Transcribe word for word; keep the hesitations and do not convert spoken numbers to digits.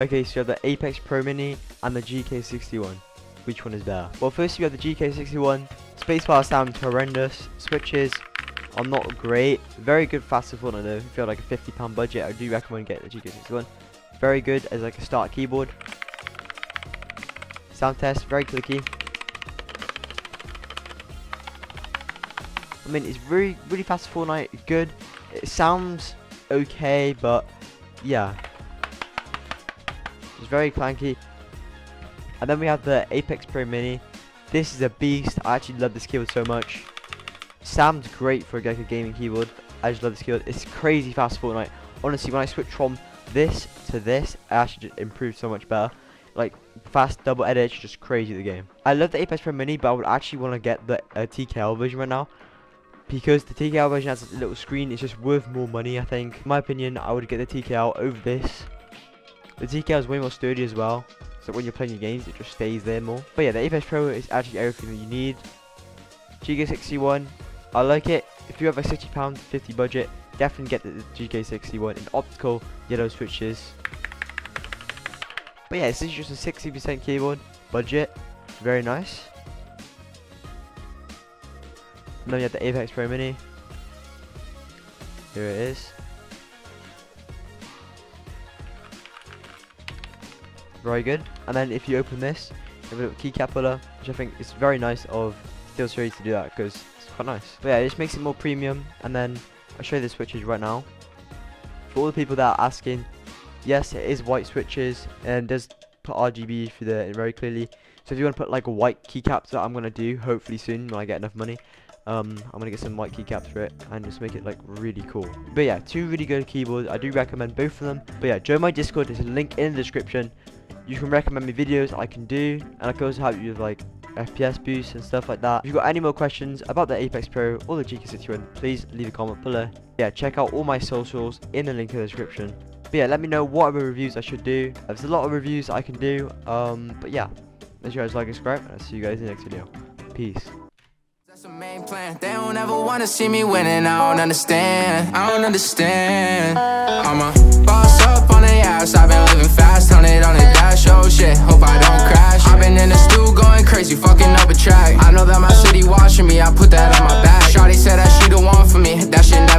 Okay, so you have the Apex Pro Mini and the G K sixty-one. Which one is better? Well, first you have the G K sixty-one. Spacebar sound horrendous. Switches are not great. Very good faster Fortnite though. If you have like a fifty pound budget, I do recommend getting the G K sixty-one. Very good as like a start keyboard. Sound test, very clicky. I mean, it's really, really fast Fortnite, good. It sounds okay, but yeah. It's very clanky. And then we have the Apex Pro Mini. This is a beast. I actually love this keyboard so much. Sounds great for like a gaming keyboard. I just love this keyboard. It's crazy fast Fortnite. Honestly, when I switch from this to this, I actually just improved so much better. Like fast double edit, it's just crazy the game. I love the Apex Pro Mini, but I would actually want to get the uh, T K L version right now. Because the T K L version has a little screen, it's just worth more money, I think. In my opinion, I would get the T K L over this. The T K L is way more sturdy as well, so when you're playing your games, it just stays there more. But yeah, the Apex Pro is actually everything that you need. G K sixty-one, I like it. If you have a sixty pound fifty budget, definitely get the G K sixty-one in optical yellow switches. But yeah, this is just a sixty percent keyboard budget, very nice. And then we have the Apex Pro Mini. Here it is. Very good. And then if you open this, you have a little keycap puller, which I think is very nice of SteelSeries to do that because it's quite nice. But yeah, it just makes it more premium. And then I'll show you the switches right now. For all the people that are asking, yes, it is white switches and it does put R G B through there very clearly. So if you want to put like a white keycaps that I'm going to do hopefully soon when I get enough money. Um, I'm gonna get some white keycaps for it and just make it like really cool. But yeah, two really good keyboards. I do recommend both of them. But yeah, join my Discord. There's a link in the description. You can recommend me videos I can do, and I can also help you with like F P S boosts and stuff like that. If you've got any more questions about the Apex Pro or the G K sixty-one, please leave a comment below. Yeah, check out all my socials in the link in the description. But yeah, let me know what other reviews I should do. There's a lot of reviews I can do. Um, but yeah, make sure you guys like and subscribe, and I'll see you guys in the next video. Peace. That's the main plan. They don't ever wanna see me winning. I don't understand. I don't understand. I'm a boss up on the ass. I've been living fast on it on the dash. Oh shit, hope I don't crash. I've been in the stew going crazy, fucking up a track. I know that my city watching me. I put that on my back. Shawty said that she the one for me. That shit never.